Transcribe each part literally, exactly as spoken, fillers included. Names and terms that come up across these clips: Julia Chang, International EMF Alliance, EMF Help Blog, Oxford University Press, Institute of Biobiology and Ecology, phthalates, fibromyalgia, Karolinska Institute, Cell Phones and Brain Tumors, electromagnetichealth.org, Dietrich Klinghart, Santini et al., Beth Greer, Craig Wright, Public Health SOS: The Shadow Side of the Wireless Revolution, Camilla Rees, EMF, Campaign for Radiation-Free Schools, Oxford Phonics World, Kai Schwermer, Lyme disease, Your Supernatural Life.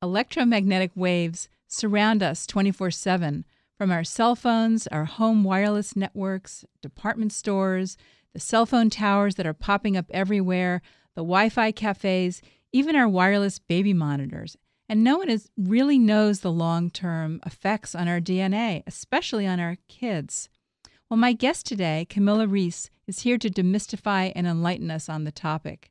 Electromagnetic waves surround us twenty-four seven, from our cell phones, our home wireless networks, department stores, the cell phone towers that are popping up everywhere, the Wi-Fi cafes, even our wireless baby monitors. And no one is, really knows the long-term effects on our D N A, especially on our kids. Well, my guest today, Camilla Rees, is here to demystify and enlighten us on the topic.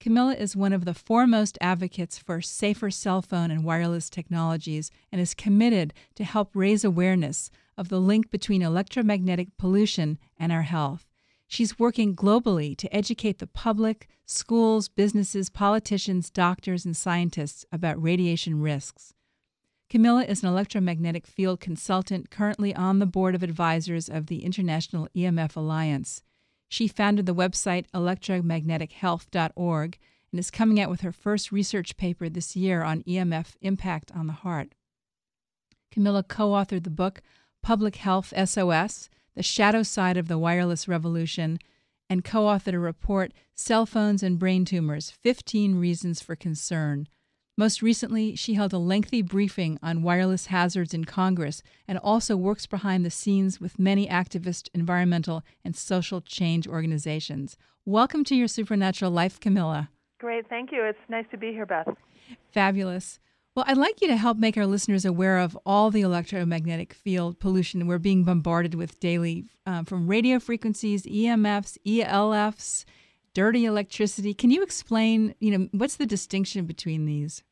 Camilla is one of the foremost advocates for safer cell phone and wireless technologies and is committed to help raise awareness of the link between electromagnetic pollution and our health. She's working globally to educate the public, schools, businesses, politicians, doctors, and scientists about radiation risks. Camilla is an electromagnetic field consultant currently on the board of advisors of the International E M F Alliance. She founded the website electromagnetic health dot org and is coming out with her first research paper this year on E M F impact on the heart. Camilla co-authored the book Public Health S O S: The Shadow Side of the Wireless Revolution and co-authored a report, Cell Phones and Brain Tumors, fifteen Reasons for Concern. Most recently, she held a lengthy briefing on wireless hazards in Congress and also works behind the scenes with many activist, environmental, and social change organizations. Welcome to Your Supernatural Life, Camilla. Great. Thank you. It's nice to be here, Beth. Fabulous. Well, I'd like you to help make our listeners aware of all the electromagnetic field pollution we're being bombarded with daily, uh, from radio frequencies, E M Fs, E L Fs, dirty electricity. Can you explain, you know, what's the distinction between these?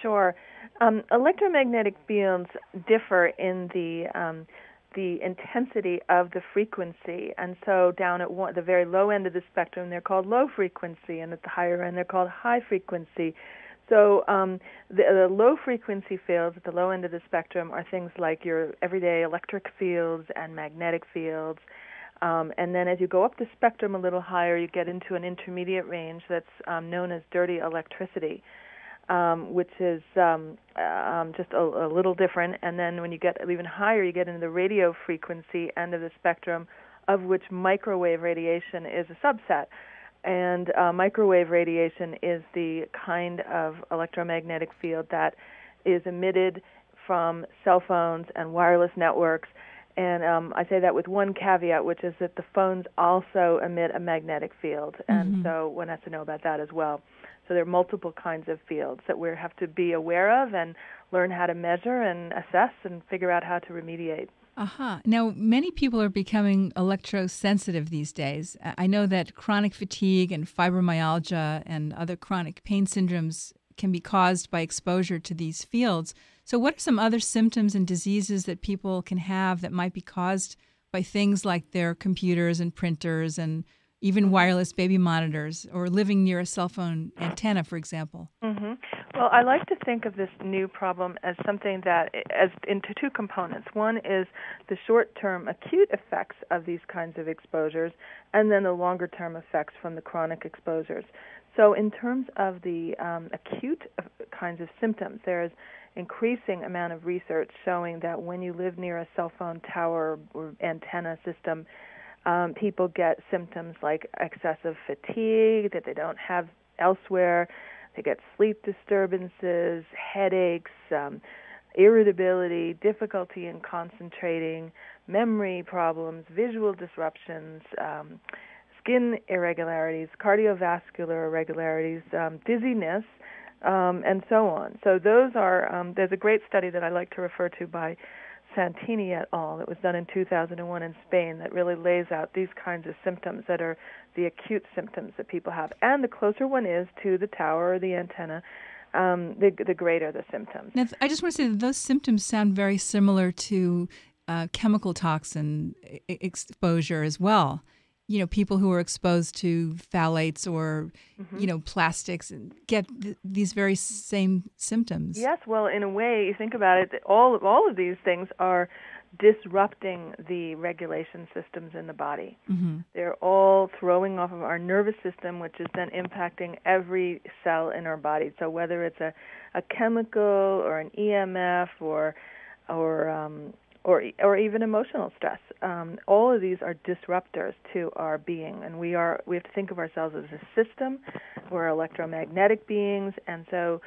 Sure. Um, electromagnetic fields differ in the um, the intensity of the frequency. And so down at one, the very low end of the spectrum, they're called low frequency, and at the higher end, they're called high frequency. So um, the, the low-frequency fields at the low end of the spectrum are things like your everyday electric fields and magnetic fields. Um, and then as you go up the spectrum a little higher, you get into an intermediate range that's um, known as dirty electricity, um, which is um, um, just a, a little different. And then when you get even higher, you get into the radio frequency end of the spectrum, of which microwave radiation is a subset. And uh, microwave radiation is the kind of electromagnetic field that is emitted from cell phones and wireless networks. And um, I say that with one caveat, which is that the phones also emit a magnetic field. And mm-hmm. so one has to know about that as well. So there are multiple kinds of fields that we have to be aware of and learn how to measure and assess and figure out how to remediate. Aha. Uh-huh. Now, many people are becoming electrosensitive these days. I know that chronic fatigue and fibromyalgia and other chronic pain syndromes can be caused by exposure to these fields. So what are some other symptoms and diseases that people can have that might be caused by things like their computers and printers and even wireless baby monitors or living near a cell phone antenna, for example? Mm-hmm. Well, I like to think of this new problem as something that as into two components. One is the short-term acute effects of these kinds of exposures, and then the longer-term effects from the chronic exposures. So in terms of the um, acute kinds of symptoms, there is increasing amount of research showing that when you live near a cell phone tower or antenna system, Um, people get symptoms like excessive fatigue that they don't have elsewhere. They get sleep disturbances, headaches, um, irritability, difficulty in concentrating, memory problems, visual disruptions, um, skin irregularities, cardiovascular irregularities, um, dizziness, um, and so on. So those are, um, there's a great study that I like to refer to by Santini et al. That was done in two thousand one in Spain that really lays out these kinds of symptoms that are the acute symptoms that people have. And the closer one is to the tower or the antenna, um, the, the greater the symptoms. Now, I just want to say that those symptoms sound very similar to uh, chemical toxin exposure as well. You know, people who are exposed to phthalates or, mm-hmm. you know, plastics get th- these very same symptoms. Yes, well, in a way, you think about it, all of, all of these things are disrupting the regulation systems in the body. Mm-hmm. They're all throwing off of our nervous system, which is then impacting every cell in our body. So whether it's a, a chemical or an E M F or, or um Or, or even emotional stress. Um, all of these are disruptors to our being, and we are we have to think of ourselves as a system. We're electromagnetic beings, and so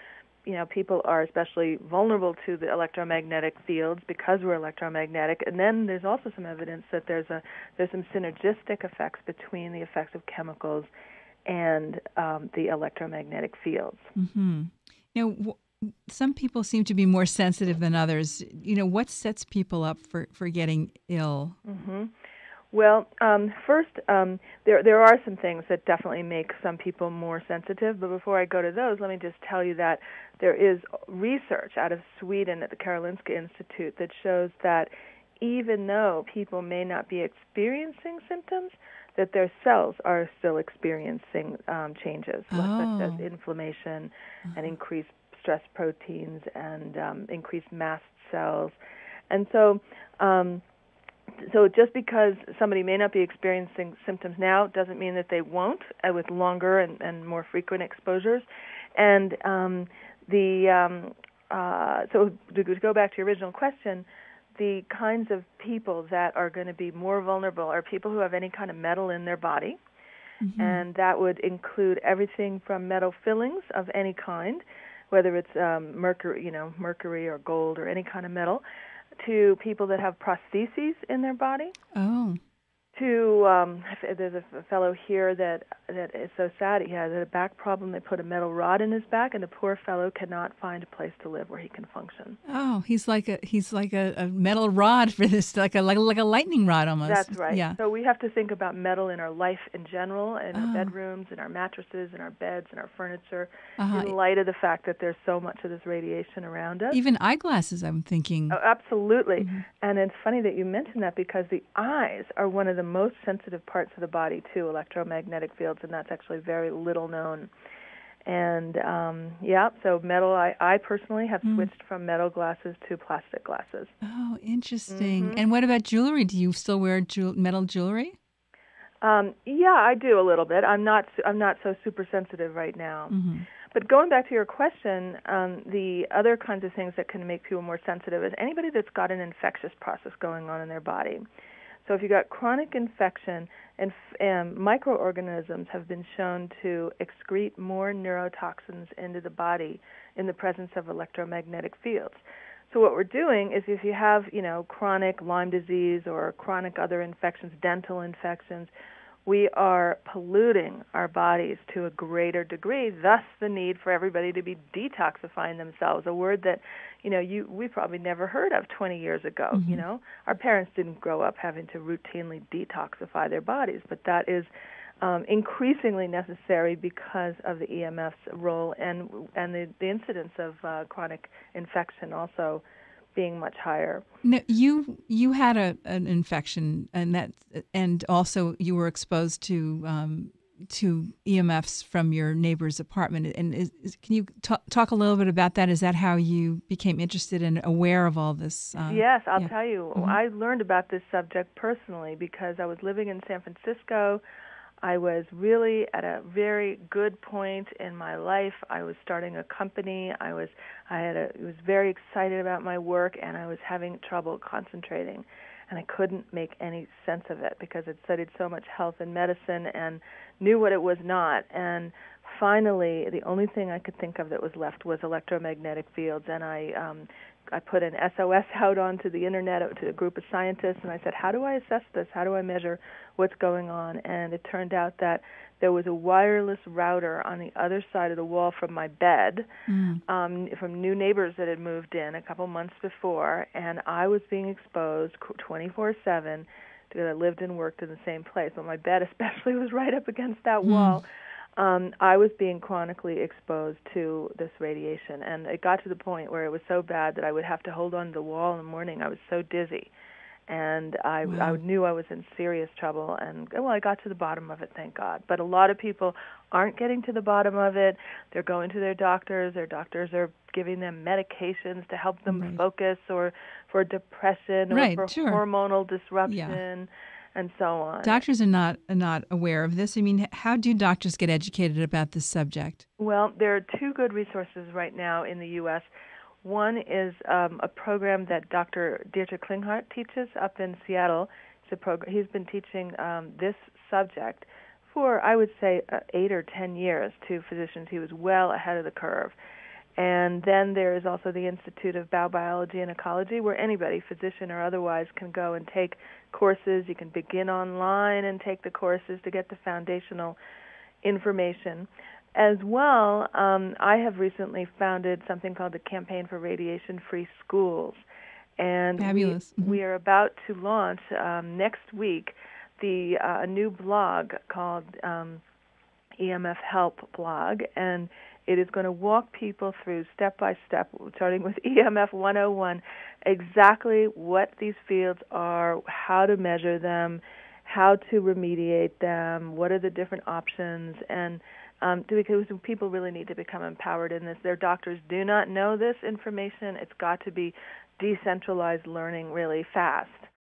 you know, people are especially vulnerable to the electromagnetic fields because we're electromagnetic. And then there's also some evidence that there's a there's some synergistic effects between the effects of chemicals and um, the electromagnetic fields. Mm-hmm. Now, w- some people seem to be more sensitive than others. You know, what sets people up for, for getting ill? Mm-hmm. Well, um, first, um, there there are some things that definitely make some people more sensitive. But before I go to those, let me just tell you that there is research out of Sweden at the Karolinska Institute that shows that even though people may not be experiencing symptoms, that their cells are still experiencing um, changes, oh. such as inflammation uh-huh. and increased stress proteins and um, increased mast cells. And so... Um, So just because somebody may not be experiencing symptoms now doesn't mean that they won't uh, with longer and, and more frequent exposures. And um, the um, uh, so to go back to your original question, the kinds of people that are going to be more vulnerable are people who have any kind of metal in their body, mm-hmm. and that would include everything from metal fillings of any kind, whether it's um, mercury, you know, mercury or gold or any kind of metal, to people that have prostheses in their body. Oh. To, um, there's a fellow here that that is so sad. He has a back problem. They put a metal rod in his back, and the poor fellow cannot find a place to live where he can function. Oh, he's like a he's like a, a metal rod for this, like a like, like a lightning rod almost. That's right. Yeah. So we have to think about metal in our life in general, in oh. our bedrooms, in our mattresses, in our beds, in our furniture, uh-huh. in light of the fact that there's so much of this radiation around us. Even eyeglasses, I'm thinking. Oh, absolutely. Mm-hmm. And it's funny that you mentioned that because the eyes are one of the most sensitive parts of the body to electromagnetic fields, and that's actually very little known. And um, yeah, so metal, I, I personally have mm. switched from metal glasses to plastic glasses. Oh, interesting. Mm-hmm. And what about jewelry? Do you still wear ju- metal jewelry? Um, yeah, I do a little bit. I'm not I'm not so super sensitive right now. Mm-hmm. But going back to your question, um, the other kinds of things that can make people more sensitive is anybody that's got an infectious process going on in their body. So if you've got chronic infection, and, and microorganisms have been shown to excrete more neurotoxins into the body in the presence of electromagnetic fields. So what we're doing is if you have, you know, chronic Lyme disease or chronic other infections, dental infections, we are polluting our bodies to a greater degree, thus the need for everybody to be detoxifying themselves, a word that, you know, you we probably never heard of twenty years ago, mm-hmm. you know. Our parents didn't grow up having to routinely detoxify their bodies, but that is um, increasingly necessary because of the E M F's role and and the, the incidence of uh, chronic infection also being much higher. Now, you you had a an infection, and that and also you were exposed to um, to E M Fs from your neighbor's apartment. And is, is, can you t- talk a little bit about that? Is that how you became interested and aware of all this? Uh, yes, I'll yeah. tell you. Mm-hmm. I learned about this subject personally because I was living in San Francisco. I was really at a very good point in my life. I was starting a company. I was I had a, was very excited about my work, and I was having trouble concentrating, and I couldn't make any sense of it because I'd studied so much health and medicine and knew what it was not. And finally, the only thing I could think of that was left was electromagnetic fields, and I um, I put an S O S out onto the internet to a group of scientists, and I said, how do I assess this? How do I measure what's going on? And it turned out that there was a wireless router on the other side of the wall from my bed, mm. um, from new neighbors that had moved in a couple months before, and I was being exposed twenty-four seven because I lived and worked in the same place. But my bed especially was right up against that mm. wall. Um, I was being chronically exposed to this radiation, and it got to the point where it was so bad that I would have to hold on to the wall in the morning. I was so dizzy, and I, wow. I knew I was in serious trouble, and, well, I got to the bottom of it, thank God. But a lot of people aren't getting to the bottom of it. They're going to their doctors. Their doctors are giving them medications to help them right. focus or for depression or right, for sure. hormonal disruption. Yeah. And so on. Doctors are not are not aware of this. I mean, how do doctors get educated about this subject? Well, there are two good resources right now in the U S. One is um, a program that Doctor Dietrich Klinghart teaches up in Seattle. It's a program, he's been teaching um, this subject for, I would say, uh, eight or ten years to physicians. He was well ahead of the curve. And then there is also the Institute of Biobiology and Ecology, where anybody, physician or otherwise, can go and take courses. You can begin online and take the courses to get the foundational information. As well, um, I have recently founded something called the Campaign for Radiation-Free Schools. And Fabulous. We, mm-hmm. we are about to launch um, next week the uh, a new blog called um, E M F Help Blog, and it is going to walk people through step by step, starting with E M F one oh one, exactly what these fields are, how to measure them, how to remediate them, what are the different options, and um, because people really need to become empowered in this. Their doctors do not know this information. It's got to be decentralized learning really fast.